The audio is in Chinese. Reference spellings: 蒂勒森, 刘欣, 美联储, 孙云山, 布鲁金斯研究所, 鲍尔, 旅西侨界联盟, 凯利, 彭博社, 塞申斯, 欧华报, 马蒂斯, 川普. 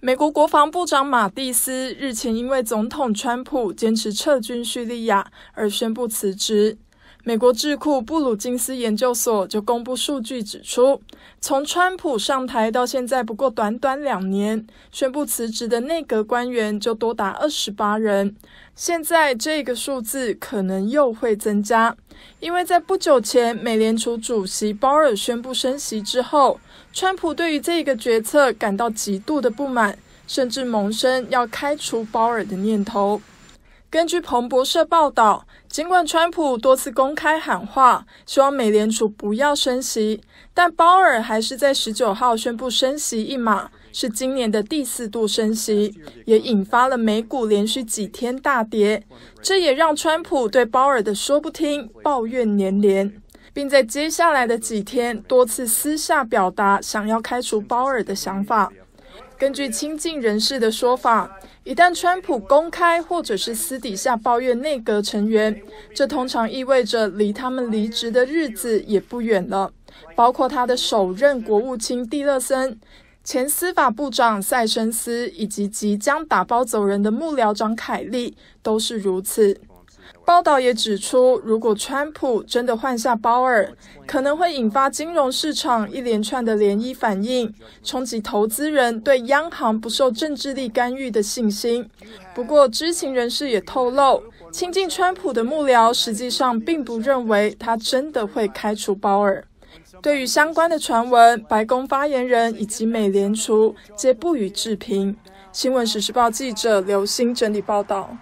美国国防部长马蒂斯日前因为总统川普坚持撤军叙利亚而宣布辞职。美国智库布鲁金斯研究所就公布数据指出，从川普上台到现在不过短短2年，宣布辞职的内阁官员就多达28人。现在这个数字可能又会增加，因为在不久前美联储主席鲍尔宣布升息之后，川普对于这个决策感到极度的不满，甚至萌生要开除鲍尔的念头。根据彭博社报道，尽管川普多次公开喊话，希望美联储不要升息，但鲍尔还是在19号宣布升息一码，是今年的第4度升息，也引发了美股连续几天大跌。这也让川普对鲍尔的说不听抱怨连连，并在接下来的几天多次私下表达想要开除鲍尔的想法。根据亲近人士的说法，一旦川普公开或者是私底下抱怨内阁成员，这通常意味着离他们离职的日子也不远了，包括他的首任国务卿蒂勒森、前司法部长塞申斯以及即将打包走人的幕僚长凯利都是如此。报道也指出，如果川普真的换下鲍尔，可能会引发金融市场一连串的涟漪反应，冲击投资人对央行不受政治力干预的信心。不过，知情人士也透露，亲近川普的幕僚实际上并不认为他真的会开除鲍尔。对于相关的传闻，白宫发言人以及美联储皆不予置评。新闻时事报记者刘欣整理报道。